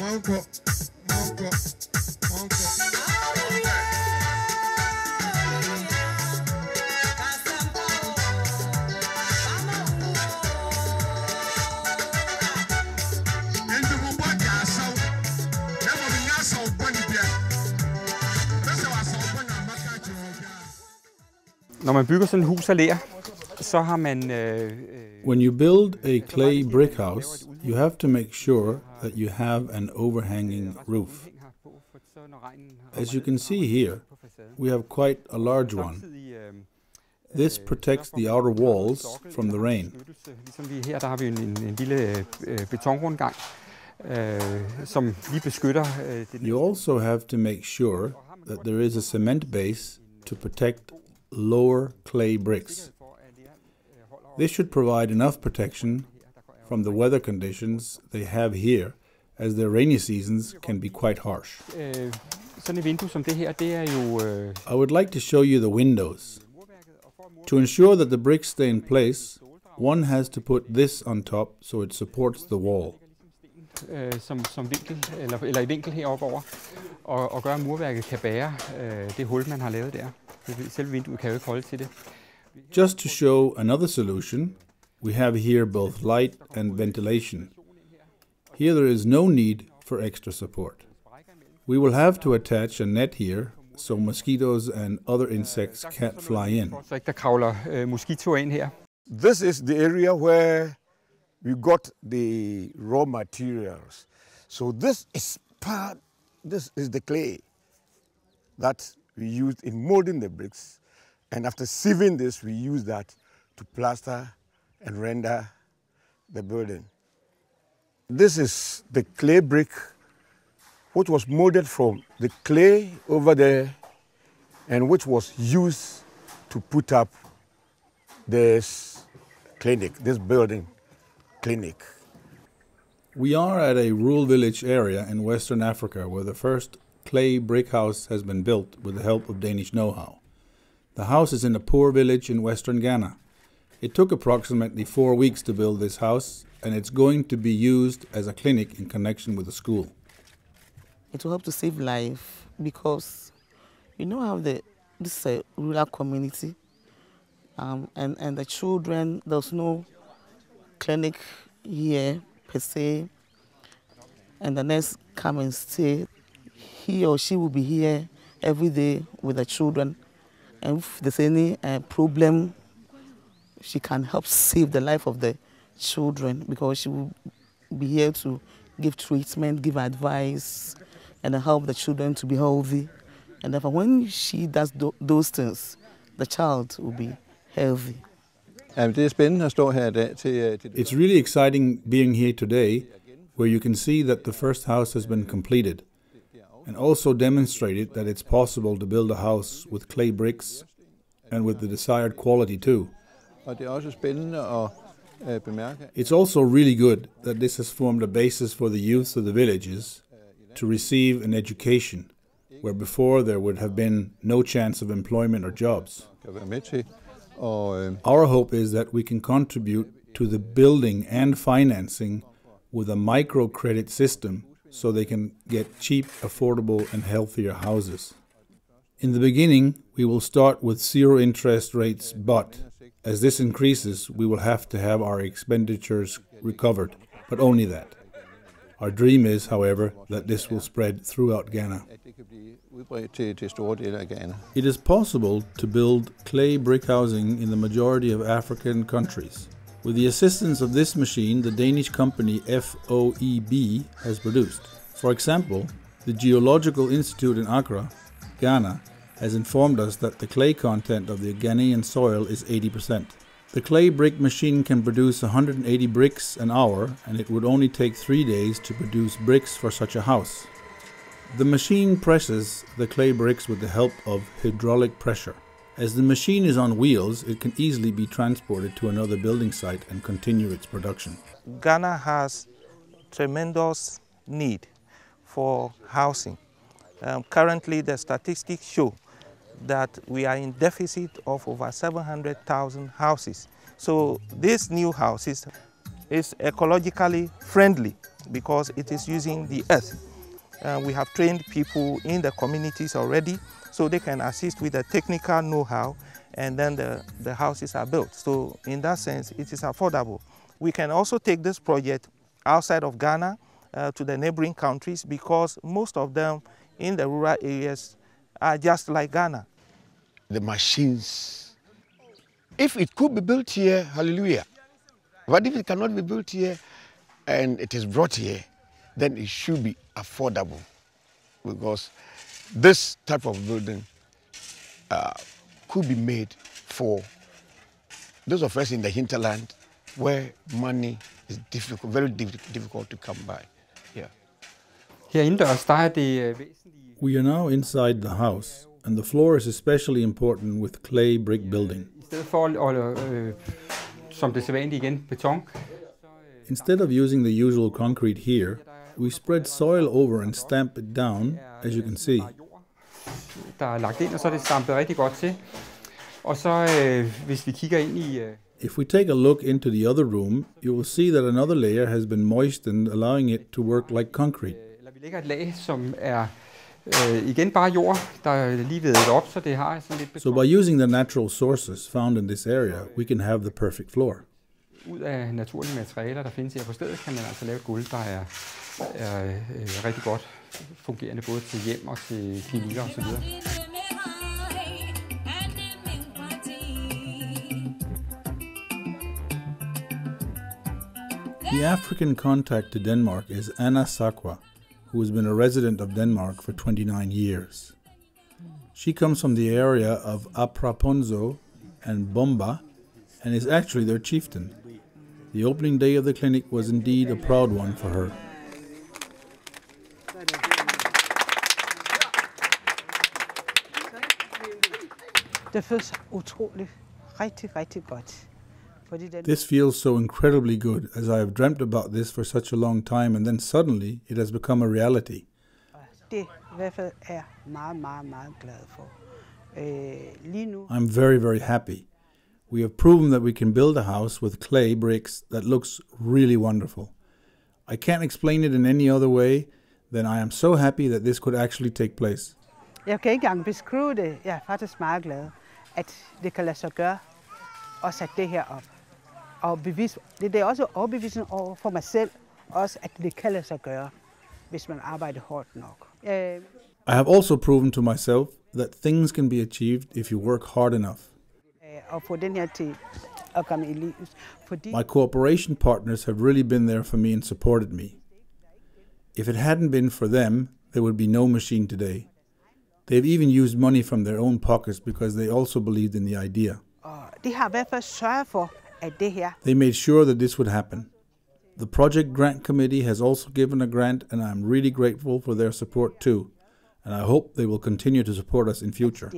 Monko. When you build a clay brick house, you have to make sure that you have an overhanging roof. As you can see here, we have quite a large one. This protects the outer walls from the rain. You also have to make sure that there is a cement base to protect lower clay bricks. This should provide enough protection from the weather conditions they have here, as their rainy seasons can be quite harsh. I would like to show you the windows. To ensure that the bricks stay in place, one has to put this on top so it supports the wall. Just to show another solution, we have here both light and ventilation. Here there is no need for extra support. We will have to attach a net here so mosquitoes and other insects can't fly in. This is the area where we got the raw materials. So this is the clay that we used in molding the bricks, and after sieving this, we use that to plaster and render the building. This is the clay brick, which was molded from the clay over there, and which was used to put up this clinic, this building clinic. We are at a rural village area in Western Africa where the first clay brick house has been built with the help of Danish know-how. The house is in a poor village in Western Ghana. It took approximately 4 weeks to build this house, and it's going to be used as a clinic in connection with the school. It will help to save life, because you know how this is a rural community, and the children, there's no clinic here per se, and the nurse come and stay. He or she will be here every day with the children, and if there's any problem, she can help save the life of the children, because she will be here to give treatment, give advice, and help the children to be healthy. And therefore, when she does those things, the child will be healthy. It's really exciting being here today, where you can see that the first house has been completed, and also demonstrated that it's possible to build a house with clay bricks and with the desired quality too. It's also really good that this has formed a basis for the youths of the villages to receive an education, where before there would have been no chance of employment or jobs. Our hope is that we can contribute to the building and financing with a microcredit system, so they can get cheap, affordable, and healthier houses. In the beginning, we will start with zero interest rates, but as this increases, we will have to have our expenditures recovered, but only that. Our dream is, however, that this will spread throughout Ghana. It is possible to build clay brick housing in the majority of African countries. With the assistance of this machine, the Danish company FOEB has produced. For example, the Geological Institute in Accra, Ghana, has informed us that the clay content of the Ghanaian soil is 80%. The clay brick machine can produce 180 bricks an hour, and it would only take 3 days to produce bricks for such a house. The machine presses the clay bricks with the help of hydraulic pressure. As the machine is on wheels, it can easily be transported to another building site and continue its production. Ghana has tremendous need for housing. Currently, the statistics show that we are in deficit of over 700,000 houses. So these new houses is ecologically friendly because it is using the earth. We have trained people in the communities already, so they can assist with the technical know-how, and then the houses are built. So in that sense, it is affordable. We can also take this project outside of Ghana to the neighboring countries, because most of them in the rural areas are just like Ghana. The machines, if it could be built here, hallelujah. But if it cannot be built here and it is brought here, then it should be affordable, because this type of building could be made for those of us in the hinterland where money is difficult, very difficult to come by. Yeah. We are now inside the house, and the floor is especially important with clay brick building. Instead of using the usual concrete here, we spread soil over and stamp it down, as you can see. If we take a look into the other room, you will see that another layer has been moistened, allowing it to work like concrete. So by using the natural sources found in this area, we can have the perfect floor. The African contact to Denmark is Anna Sakwa, who has been a resident of Denmark for 29 years. She comes from the area of Appraponso and Bomba, and is actually their chieftain. The opening day of the clinic was indeed a proud one for her. This feels so incredibly good, as I have dreamt about this for such a long time, and then suddenly it has become a reality. I'm very, very happy. We have proven that we can build a house with clay bricks that looks really wonderful. I can't explain it in any other way than I am so happy that this could actually take place. Jeg kan ikke engang beskrive det. Jeg faktisk meget glad, at det kan lade sig gøre at sætte det her op. Og bevis, det også overbevisende over for mig selv, også at det kan lade sig gøre, hvis man arbejder hårdt nok. I have also proven to myself that things can be achieved if you work hard enough. My cooperation partners have really been there for me and supported me. If it hadn't been for them, there would be no machine today. They've even used money from their own pockets because they also believed in the idea. They made sure that this would happen. The Project Grant Committee has also given a grant, and I'm really grateful for their support too. And I hope they will continue to support us in future.